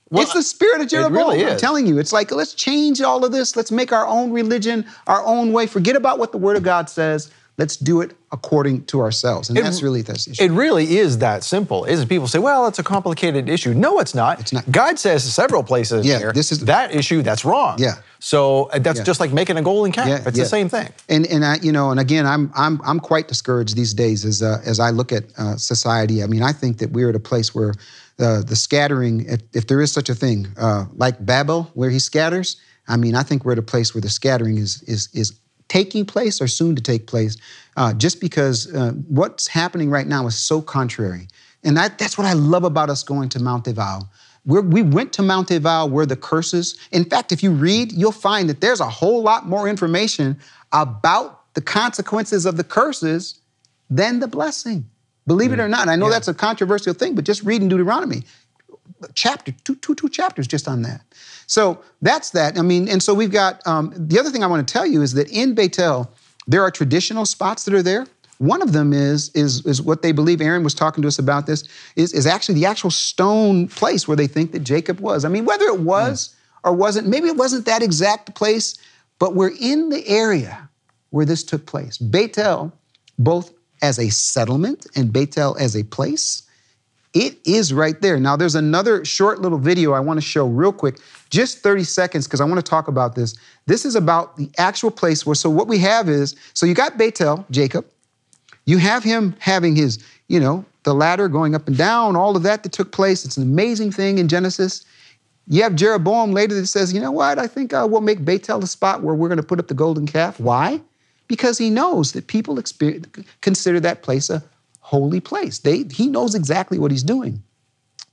Well, it's the spirit of Jeroboam. Really I'm telling you. It's like, let's change all of this. Let's make our own religion, our own way. Forget about what the Word of God says. Let's do it according to ourselves. And that's the issue. It really is that simple. Isn't people say, well, it's a complicated issue. No, it's not. It's not. God says several places here, this is that issue, that's wrong. Yeah. So that's just like making a golden calf. Yeah, it's the same thing. And I, you know, and again, I'm quite discouraged these days as I look at society. I mean, I think that we're at a place where the scattering, if there is such a thing, like Babel, where he scatters. I mean, I think we're at a place where the scattering is taking place or soon to take place, just because what's happening right now is so contrary. And that's what I love about us going to Mount Eval. We went to Mount Eval where the curses, in fact, if you read, you'll find that there's a whole lot more information about the consequences of the curses than the blessing. Believe it or not. I know that's a controversial thing, but just reading Deuteronomy, two chapters just on that. So that's that. I mean, and so we've got, the other thing I want to tell you is that in Bethel, there are traditional spots that are there. One of them is what they believe, Aaron was talking to us about this, is actually the actual stone place where they think that Jacob was. I mean, whether it was or wasn't, maybe it wasn't that exact place, but we're in the area where this took place. Bethel, both as a settlement and Bethel as a place, it is right there. Now, there's another short little video I want to show real quick, just 30 seconds, because I want to talk about this. This is about the actual place where, so what we have is, so you got Bethel, Jacob. You have him having his, you know, the ladder going up and down, all of that took place. It's an amazing thing in Genesis. You have Jeroboam later that says, you know what, I think we'll make Bethel the spot where we're going to put up the golden calf. Why? Because he knows that people consider that place a holy place. He knows exactly what he's doing.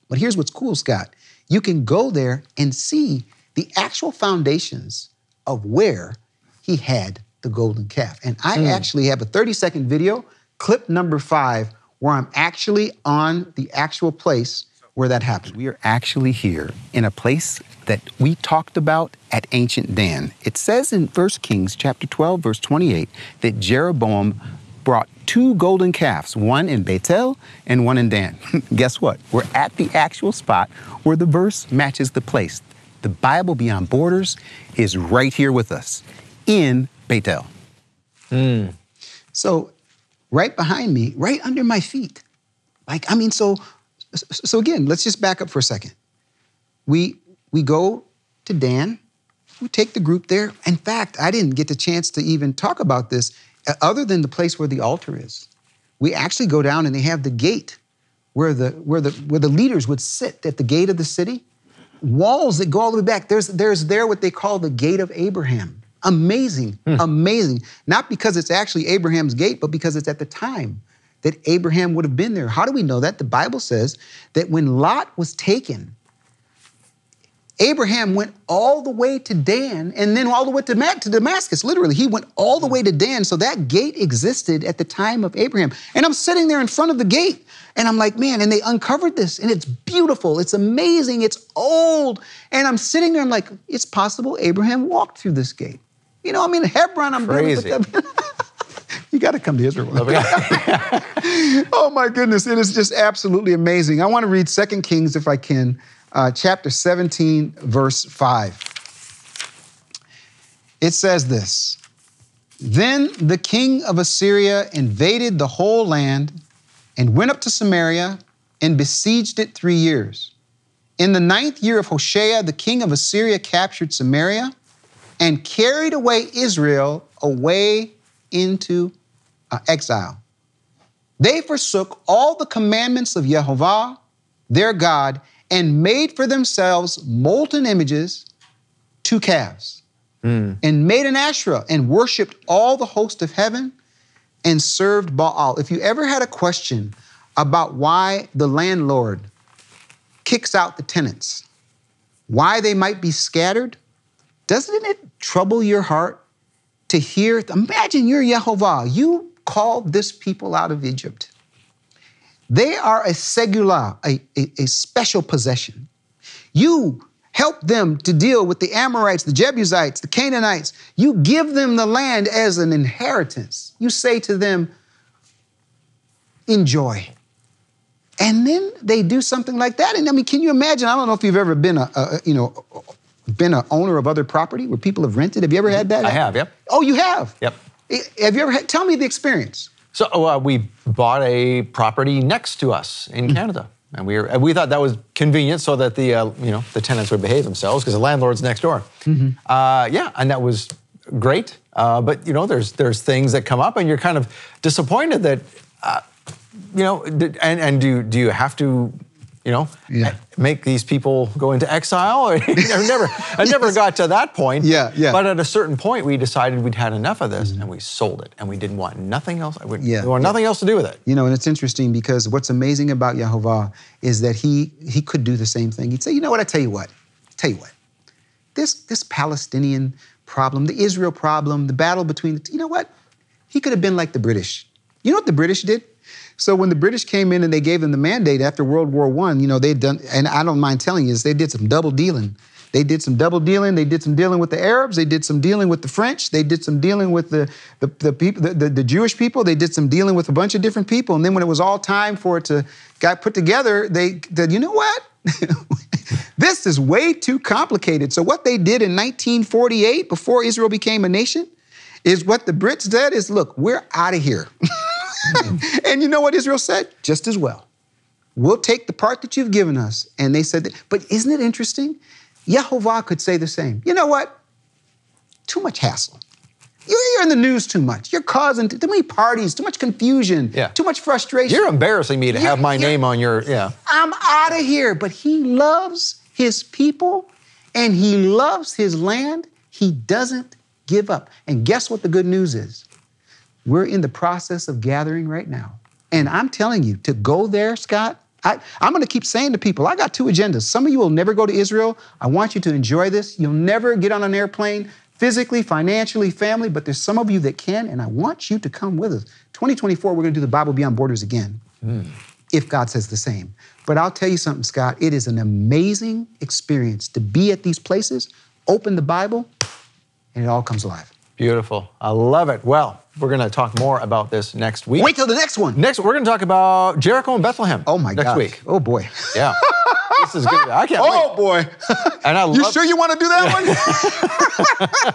But here's what's cool, Scott. You can go there and see the actual foundations of where he had the golden calf. And I actually have a 30-second video, clip number 5, where I'm actually on the actual place where that happened. We are actually here in a place that we talked about at ancient Dan. It says in 1 Kings chapter 12, verse 28, that Jeroboam brought 2 golden calves, one in Bethel and one in Dan. Guess what? We're at the actual spot where the verse matches the place. The Bible Beyond Borders is right here with us in Bethel. So right behind me, right under my feet. Like, I mean, so again, let's just back up for a second. We go to Dan, who take the group there. In fact, I didn't get the chance to even talk about this other than the place where the altar is. We actually go down and they have the gate where the leaders would sit at the gate of the city. Walls that go all the way back. There's there what they call the Gate of Abraham. Amazing, amazing. Not because it's actually Abraham's gate, but because it's at the time that Abraham would have been there. How do we know that? The Bible says that when Lot was taken, Abraham went all the way to Dan and then all the way to Damascus, literally. He went all the way to Dan, so that gate existed at the time of Abraham. And I'm sitting there in front of the gate, and I'm like, man, and they uncovered this, and it's beautiful, it's amazing, it's old. And I'm sitting there, I'm like, it's possible Abraham walked through this gate. You know, I mean, Hebron, I'm crazy. You got to come to Israel. Oh, my goodness, it is just absolutely amazing. I want to read 2 Kings, if I can. Chapter 17, verse 5. It says this, "Then the king of Assyria invaded the whole land and went up to Samaria and besieged it 3 years. In the 9th year of Hoshea, the king of Assyria captured Samaria and carried away Israel away into exile. They forsook all the commandments of Yehovah, their God, and made for themselves molten images, 2 calves, and made an Asherah, and worshiped all the host of heaven, and served Baal." If you ever had a question about why the landlord kicks out the tenants, why they might be scattered, doesn't it trouble your heart to hear? Imagine you're Yehovah. You called this people out of Egypt. They are a segula, a special possession. You help them to deal with the Amorites, the Jebusites, the Canaanites. You give them the land as an inheritance. You say to them, enjoy. And then they do something like that. And I mean, can you imagine? I don't know if you've ever been been an owner of other property where people have rented. Have you ever had that? I have, yep. Oh, you have? Yep. Have you ever had, tell me the experience. So we bought a property next to us in Canada, and we thought that was convenient so that the the tenants would behave themselves because the landlord's next door. Yeah, and that was great. But there's things that come up, and you're kind of disappointed that and do you have to make these people go into exile? I never got to that point. Yeah. But at a certain point, we decided we'd had enough of this, and we sold it, and we didn't want nothing else. We wanted nothing else to do with it. You know, and it's interesting because what's amazing about Yehovah is that he could do the same thing. He'd say, you know what? I tell you what. This Palestinian problem, the Israel problem, the battle between the you know what? He could have been like the British. You know what the British did? So when the British came in and they gave them the mandate after World War I, they'd done, and I don't mind telling you this, they did some double dealing. They did some double dealing. They did some dealing with the Arabs. They did some dealing with the French. They did some dealing with the people, the Jewish people. They did some dealing with a bunch of different people. And then when it was all time for it to got put together, they said, you know what? This is way too complicated. So what they did in 1948, before Israel became a nation, is what the Brits said is, look, we're out of here. And you know what Israel said? Just as well. We'll take the part that you've given us. And they said that. But isn't it interesting? Yehovah could say the same. You know what? Too much hassle. You're in the news too much. You're causing too many parties, too much confusion, too much frustration. You're embarrassing me to have my name on your, I'm out of here. But he loves his people and he loves his land. He doesn't give up. And guess what the good news is? We're in the process of gathering right now. And I'm telling you, to go there, Scott, I'm going to keep saying to people, I got 2 agendas. Some of you will never go to Israel. I want you to enjoy this. You'll never get on an airplane, physically, financially, family, but there's some of you that can, and I want you to come with us. 2024, we're going to do the Bible Beyond Borders again, if God says the same. But I'll tell you something, Scott, it is an amazing experience to be at these places, open the Bible, and it all comes alive. Beautiful. I love it. Well, we're going to talk more about this next week. Wait till the next one. Next, we're going to talk about Jericho and Bethlehem. Oh, my God. Next week. Oh, boy. Yeah. This is good. I can't wait. Oh, boy. And I love you sure you want to do that one?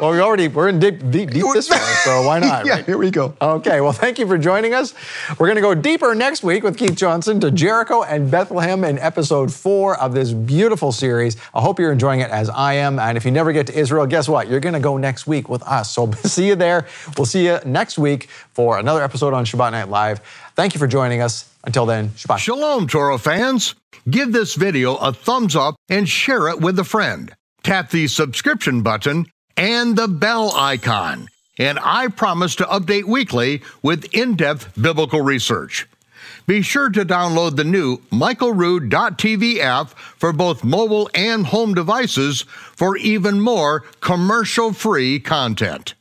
Well, we're in deep this one, so why not? Yeah, right? Here we go. Okay, well, thank you for joining us. We're going to go deeper next week with Keith Johnson to Jericho and Bethlehem in episode 4 of this beautiful series. I hope you're enjoying it as I am. And if you never get to Israel, guess what? You're going to go next week with us. So see you there. We'll see you next week for another episode on Shabbat Night Live. Thank you for joining us. Until then, Shabbat. Shalom, Torah fans. Give this video a thumbs up and share it with a friend. Tap the subscription button and the bell icon. And I promise to update weekly with in-depth biblical research. Be sure to download the new michaelrood.tv app for both mobile and home devices for even more commercial-free content.